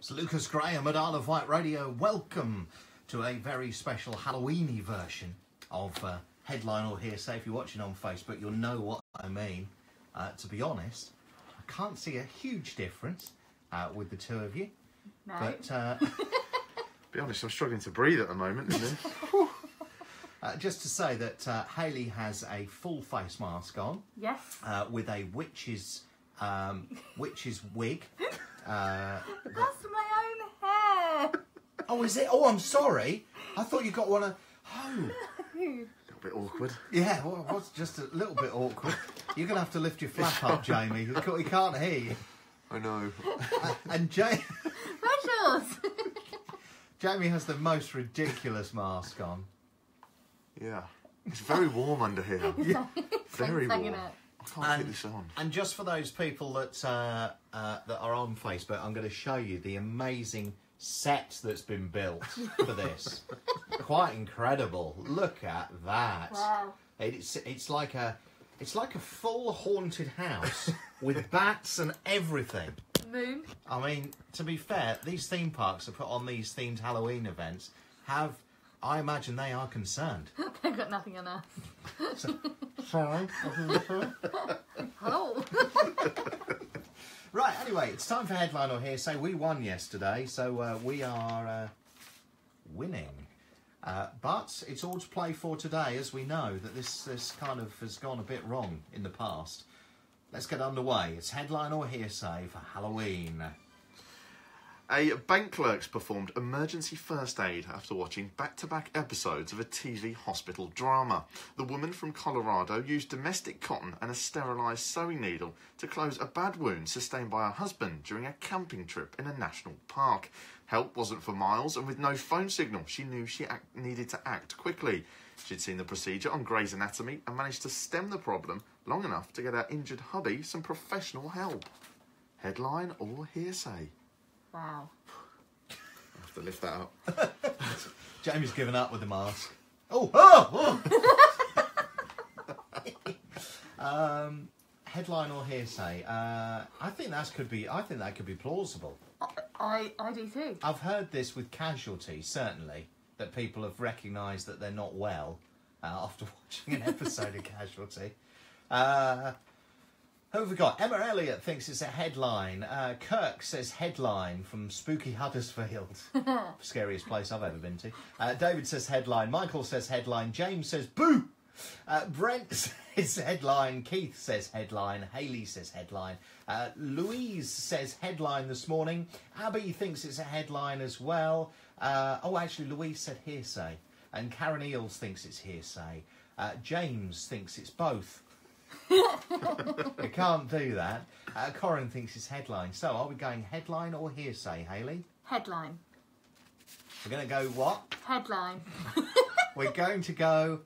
It's Lucas Graham at Isle of Wight Radio. Welcome to a very special Halloween-y version of Headline or Hearsay. If you're watching on Facebook, you'll know what I mean. To be honest, I can't see a huge difference with the two of you. No. But, be honest, I'm struggling to breathe at the moment, isn't it? Just to say that Hayley has a full face mask on. Yes. With a witch's wig. That's my own hair. Oh, is it? Oh, I'm sorry. I thought you got one of... Oh. A little bit awkward. Yeah, well, it was just a little bit awkward. You're going to have to lift your flap up, Jamie. We can't hear you. I know. And Jamie... Where's yours? Jamie has the most ridiculous mask on. Yeah. It's very warm under here. Yeah. Very warm. I can't get this on. And just for those people that that are on Facebook, I'm going to show you the amazing set that's been built for this. Quite incredible. Look at that. Wow. It's like a full haunted house with bats and everything. Moon. I mean, to be fair, these theme parks that put on these themed Halloween events have. I imagine they are concerned. They've got nothing on us. Sorry. Oh. Right, anyway, it's time for Headline or Hearsay. We won yesterday, so we are winning. But it's all to play for today, as we know that this kind of has gone a bit wrong in the past. Let's get underway. It's Headline or Hearsay for Halloween. A bank clerk's performed emergency first aid after watching back-to-back episodes of a TV hospital drama. The woman from Colorado used domestic cotton and a sterilised sewing needle to close a bad wound sustained by her husband during a camping trip in a national park. Help wasn't for miles, and with no phone signal, she knew she needed to act quickly. She'd seen the procedure on Grey's Anatomy and managed to stem the problem long enough to get her injured hubby some professional help. Headline or Hearsay? Wow. I have to lift that up. Jamie's given up with the mask. Oh! Oh! Headline or Hearsay? I think that could be plausible. I do too. I've heard this with Casualty, certainly, that people have recognised that they're not well after watching an episode of Casualty. Who have we got? Emma Elliott thinks it's a headline. Kirk says headline from spooky Huddersfield. Scariest place I've ever been to. David says headline. Michael says headline. James says boo. Brent says headline. Keith says headline. Hayley says headline. Louise says headline this morning. Abby thinks it's a headline as well. Oh, actually, Louise said hearsay. And Karen Eales thinks it's hearsay. James thinks it's both. I can't do that. Corin thinks it's headline. So are we going headline or hearsay, Hayley? Headline. We're going to go what? Headline. We're going to go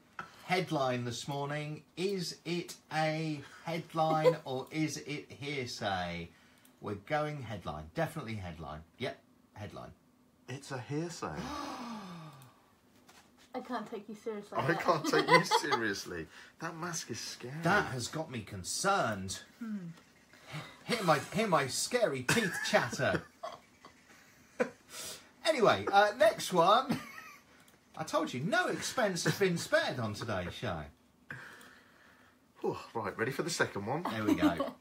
headline this morning. Is it a headline or is it hearsay? We're going headline. Definitely headline. Yep, headline. It's a hearsay. I can't take you seriously. I can't take you seriously. That mask is scary. That has got me concerned. Hmm. Hear my scary teeth chatter. Anyway, next one. I told you, no expense has been spared on today's show. Oh, right, ready for the second one? There we go.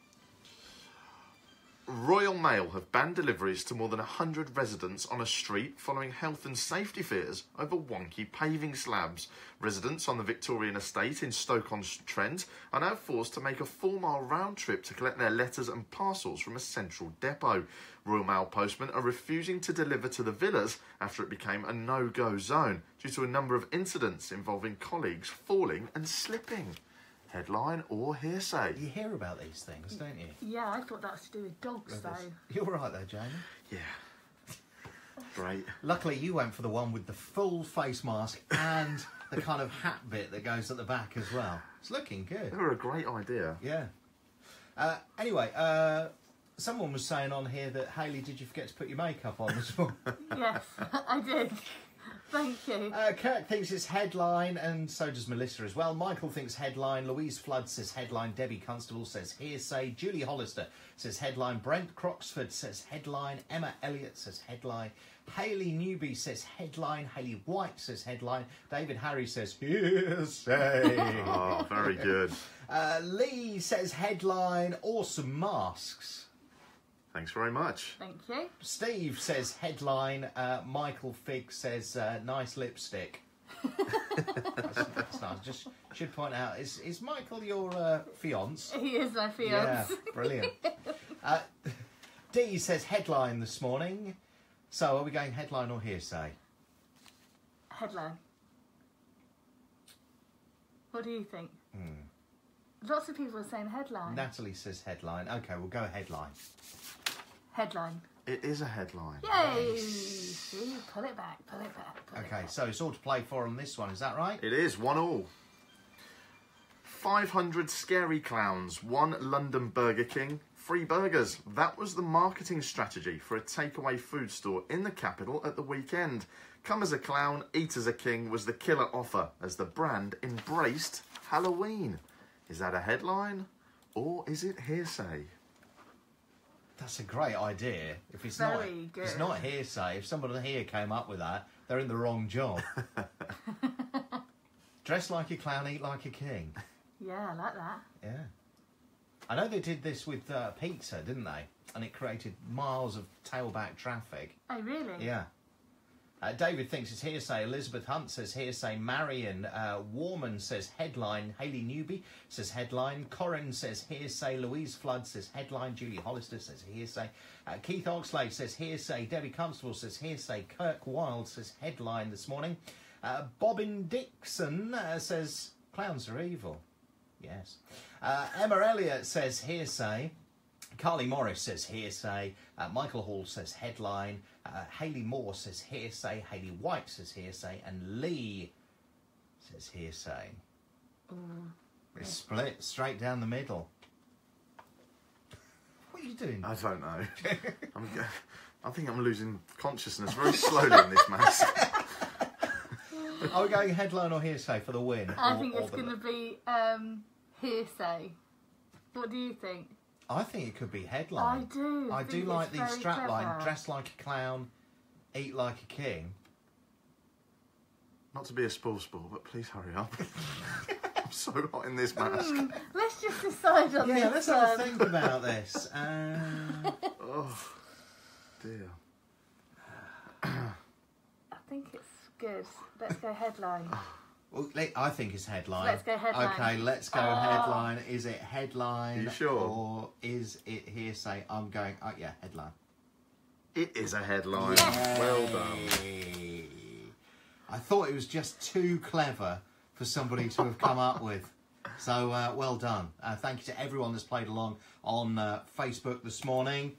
Royal Mail have banned deliveries to more than 100 residents on a street following health and safety fears over wonky paving slabs. Residents on the Victorian estate in Stoke-on-Trent are now forced to make a 4-mile round trip to collect their letters and parcels from a central depot. Royal Mail postmen are refusing to deliver to the villas after it became a no-go zone due to a number of incidents involving colleagues falling and slipping. Headline or hearsay? You hear about these things, don't you? Yeah, I thought that's to do with dogs, though. You're all right there, Jamie. Yeah. Great. Luckily, you went for the one with the full face mask and the kind of hat bit that goes at the back as well. It's looking good. They were a great idea. Yeah. Anyway, someone was saying on here that, Hayley, did you forget to put your makeup on this morning? Yes, I did. Thank you. Kirk thinks it's headline, and so does Melissa as well. Michael thinks headline. Louise Flood says headline. Debbie Constable says hearsay. Julie Hollister says headline. Brent Croxford says headline. Emma Elliott says headline. Hayley Newby says headline. Hayley White says headline. David Harry says hearsay. Oh, very good. Lee says headline. Awesome masks. Thanks very much. Thank you. Steve says headline. Michael Figg says nice lipstick. That's nice. Just should point out, is Michael your fiance? He is my fiance. Yeah, brilliant. Dee says headline this morning. So are we going headline or hearsay? Headline. What do you think? Mm. Lots of people are saying headline. Natalie says headline. Okay, we'll go headline. Headline. It is a headline. Yay! Nice. Ooh, pull it back, pull it back. Pull okay, it back. So it's all to play for on this one, is that right? It is, 1-1. 500 scary clowns, 1 London Burger King, free burgers. That was the marketing strategy for a takeaway food store in the capital at the weekend. Come as a clown, eat as a king was the killer offer as the brand embraced Halloween. Is that a headline or is it hearsay? That's a great idea. If it's not, it's not hearsay. If someone here came up with that, they're in the wrong job. Dress like a clown, eat like a king. Yeah, I like that. Yeah. I know they did this with pizza, didn't they? And it created miles of tailback traffic. Oh, really? Yeah. David thinks it's hearsay. Elizabeth Hunt says hearsay. Marion Warman says headline. Hayley Newby says headline. Corin says hearsay. Louise Flood says headline. Julie Hollister says hearsay. Keith Oxlade says hearsay. Debbie Constable says hearsay. Kirk Wilde says headline this morning. Bobbin Dixon says clowns are evil. Yes. Emma Elliott says hearsay. Carly Morris says hearsay. Michael Hall says headline. Hayley Moore says hearsay. Hayley White says hearsay. And Lee says hearsay. It's split straight down the middle. What are you doing? I don't know. I think I'm losing consciousness very slowly in this mess. Are we going headline or hearsay for the win? I think it's going to be hearsay. What do you think? I think it could be headline. I do. I do like the strapline, dress like a clown, eat like a king. Not to be a spool, but please hurry up. I'm so hot in this mask. Let's just decide on this. Yeah, let's have a think about this. Oh, dear. I think it's good. Let's go headline. Well, I think it's headline. Let's go headline. Okay, let's go headline. Is it headline or is it hearsay? I'm going, oh yeah, headline. It is a headline. Yes. Well done. I thought it was just too clever for somebody to have come up with. So, well done. Thank you to everyone that's played along on Facebook this morning.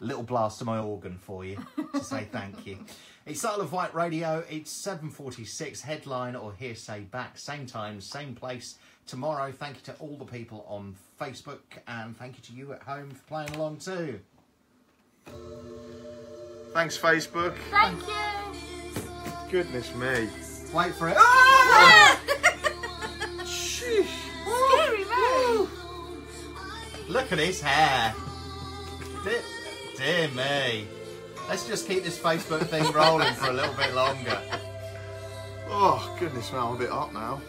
Little blast of my organ for you to say thank you. It's Isle of Wight Radio. It's 7:46. Headline or hearsay back. Same time, same place tomorrow. Thank you to all the people on Facebook and thank you to you at home for playing along too. Thanks, Facebook. Thank you. Goodness me. Wait for it. Oh! Sheesh. Scary man. Look at his hair. Dear me. Let's just keep this Facebook thing rolling for a little bit longer. Oh, goodness, well, I'm a bit hot now.